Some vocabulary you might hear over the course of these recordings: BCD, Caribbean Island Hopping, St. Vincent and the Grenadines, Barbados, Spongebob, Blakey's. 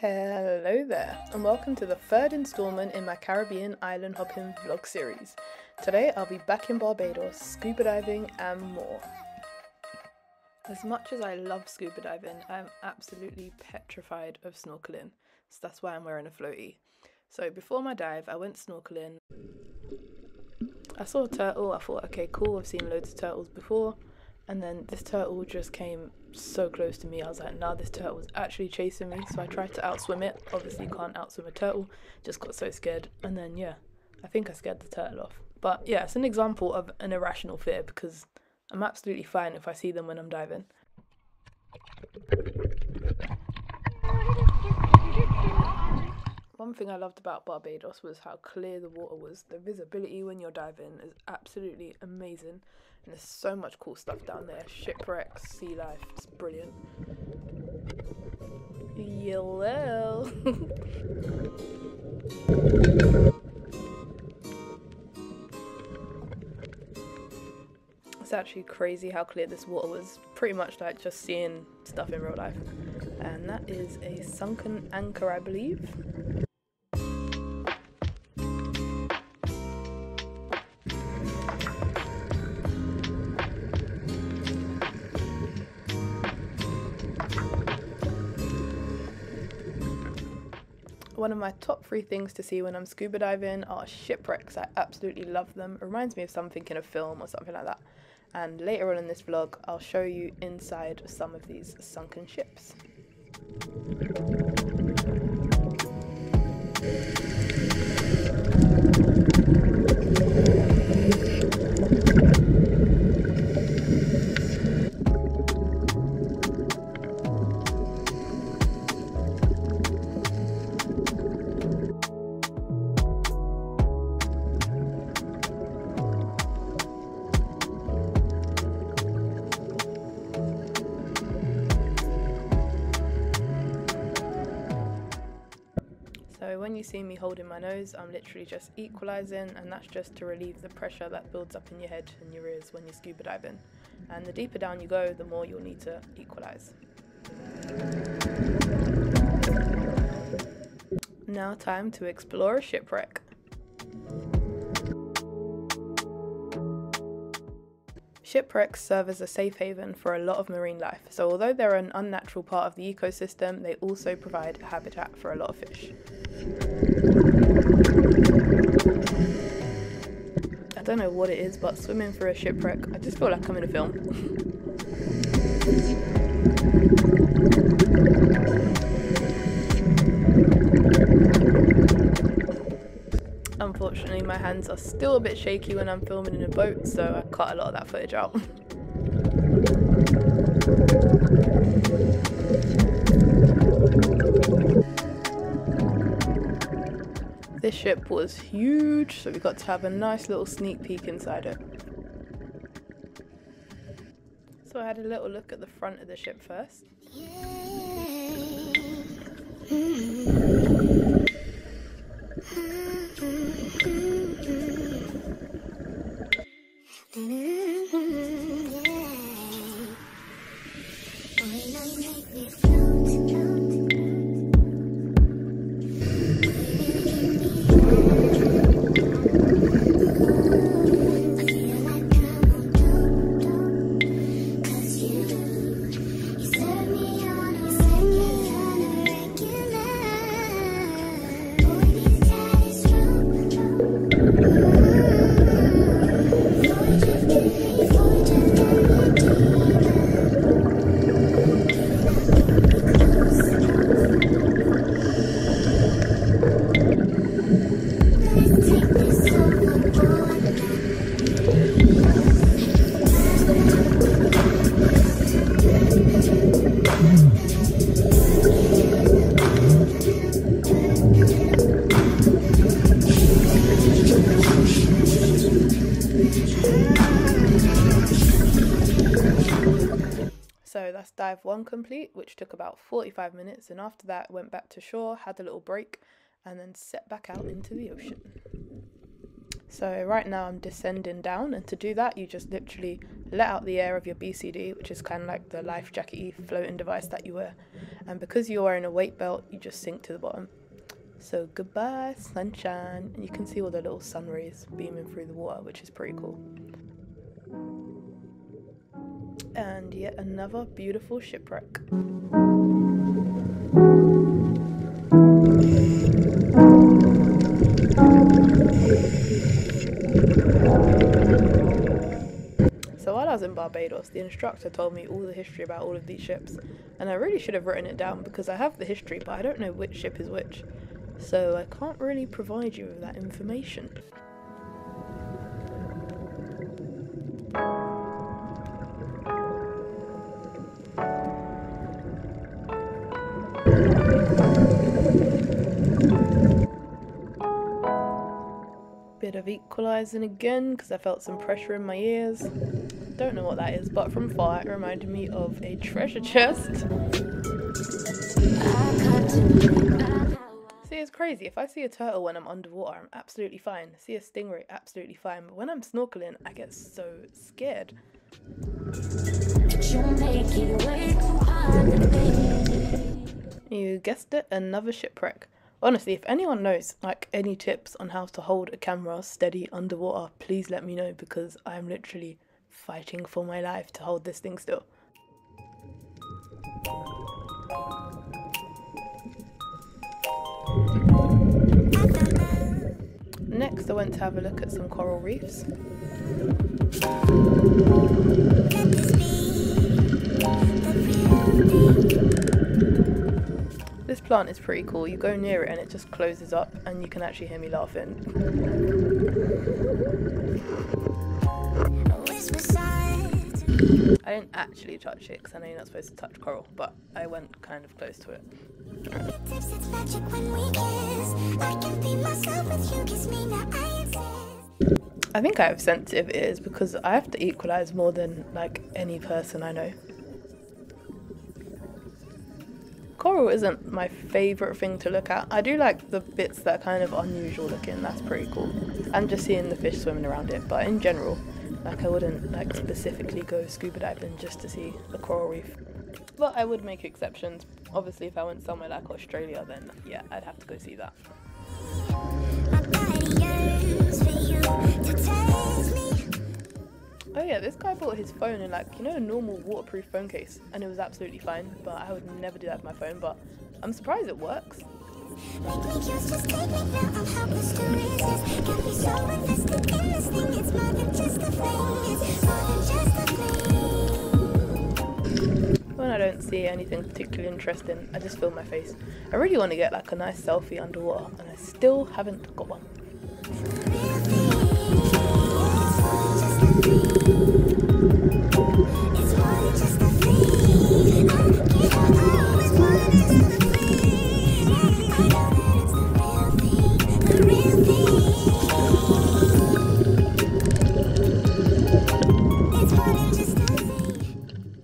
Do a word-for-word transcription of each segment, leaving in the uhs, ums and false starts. Hello there, and welcome to the third installment in my Caribbean Island Hopping vlog series. Today I'll be back in Barbados, scuba diving and more. As much as I love scuba diving, I'm absolutely petrified of snorkeling, so that's why I'm wearing a floaty. So before my dive, I went snorkeling. I saw a turtle, I thought, okay cool, I've seen loads of turtles before. And then this turtle just came so close to me, I was like, nah, this turtle was actually chasing me. So I tried to outswim it, obviously can't outswim a turtle, just got so scared. And then, yeah, I think I scared the turtle off. But yeah, it's an example of an irrational fear because I'm absolutely fine if I see them when I'm diving. One thing I loved about Barbados was how clear the water was. The visibility when you're diving is absolutely amazing. And there's so much cool stuff down there. Shipwrecks, sea life, it's brilliant. Yellow. It's actually crazy how clear this water was. Pretty much like just seeing stuff in real life. And that is a sunken anchor, I believe. One of my top three things to see when I'm scuba diving are shipwrecks. I absolutely love them. It reminds me of something in a film or something like that. And later on in this vlog, I'll show you inside some of these sunken ships. So when you see me holding my nose, I'm literally just equalising, and that's just to relieve the pressure that builds up in your head and your ears when you're scuba diving. And the deeper down you go, the more you'll need to equalise. Now time to explore a shipwreck. Shipwrecks serve as a safe haven for a lot of marine life, so although they're an unnatural part of the ecosystem, they also provide habitat for a lot of fish. I don't know what it is, but swimming through a shipwreck, I just feel like I'm in a film. Unfortunately, my hands are still a bit shaky when I'm filming in a boat, so I cut a lot of that footage out. This ship was huge, so we got to have a nice little sneak peek inside it. So I had a little look at the front of the ship first. So that's dive one complete, which took about forty-five minutes, and after that went back to shore, had a little break, and then set back out into the ocean. So right now I'm descending down, and to do that you just literally let out the air of your B C D, which is kind of like the life jackety floating device that you wear. And because you're wearing a weight belt, you just sink to the bottom. So goodbye sunshine, and you can see all the little sun rays beaming through the water, which is pretty cool. And yet another beautiful shipwreck. So while I was in Barbados, the instructor told me all the history about all of these ships, and I really should have written it down because I have the history, but I don't know which ship is which, so I can't really provide you with that information. Bit of equalizing again because I felt some pressure in my ears. Don't know what that is, but from far it reminded me of a treasure chest. See, it's crazy. If I see a turtle when I'm underwater, I'm absolutely fine. See a stingray, absolutely fine. But when I'm snorkeling, I get so scared. You guessed it, another shipwreck. Honestly, if anyone knows, like, any tips on how to hold a camera steady underwater, please let me know, because I'm literally fighting for my life to hold this thing still. Next, I went to have a look at some coral reefs. This plant is pretty cool. You go near it and it just closes up, and you can actually hear me laughing. I didn't actually touch it because I know you're not supposed to touch coral, but I went kind of close to it. I think I have sensitive ears because I have to equalize more than like any person I know. Coral isn't my favourite thing to look at. I do like the bits that are kind of unusual looking, that's pretty cool. And just seeing the fish swimming around it, but in general, like, I wouldn't like specifically go scuba diving just to see the coral reef. But I would make exceptions. Obviously if I went somewhere like Australia, then yeah, I'd have to go see that. Oh yeah, this guy bought his phone in, like, you know, a normal waterproof phone case, and it was absolutely fine, but I would never do that with my phone, but I'm surprised it works. When I don't see anything particularly interesting, I just film my face. I really want to get like a nice selfie underwater, and I still haven't got one.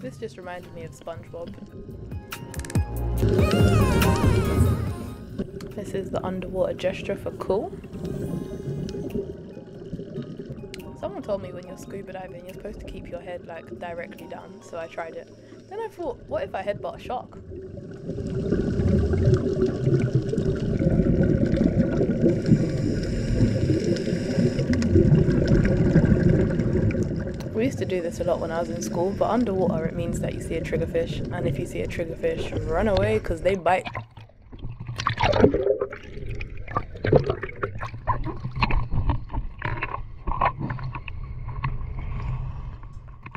This just reminded me of Spongebob. This is the underwater gesture for cool. Someone told me when you're scuba diving, you're supposed to keep your head like directly down, so I tried it. Then I thought, what if I headbutt a shark? We used to do this a lot when I was in school, but underwater it means that you see a triggerfish, and if you see a triggerfish, run away because they bite.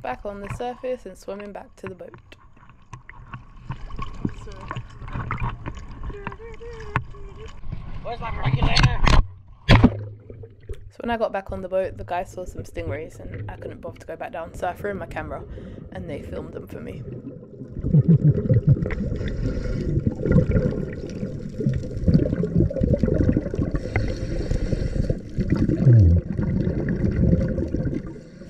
Back on the surface and swimming back to the boat. Where's my regulator? So when I got back on the boat, the guy saw some stingrays and I couldn't bother to go back down, so I threw in my camera and they filmed them for me.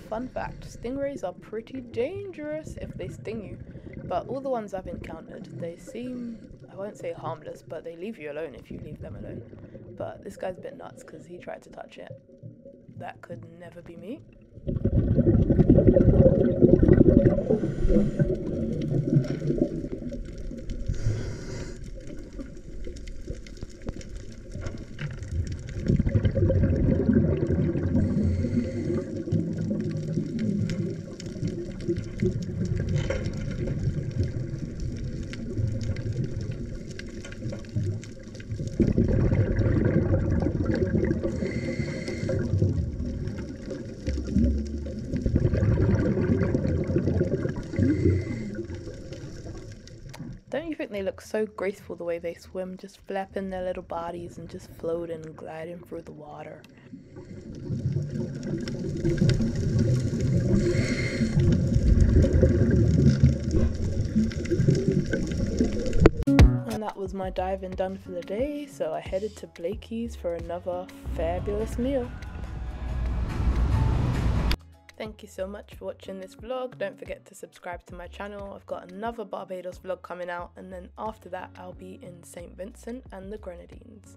Fun fact, stingrays are pretty dangerous if they sting you, but all the ones I've encountered, they seem, I won't say harmless, but they leave you alone if you leave them alone. But this guy's a bit nuts because he tried to touch it. that could never be me. Don't you think they look so graceful the way they swim, just flapping their little bodies and just floating and gliding through the water? And that was my diving done for the day, so I headed to Blakey's for another fabulous meal. Thank you so much for watching this vlog. Don't forget to subscribe to my channel. I've got another Barbados vlog coming out, and then after that I'll be in Saint Vincent and the Grenadines.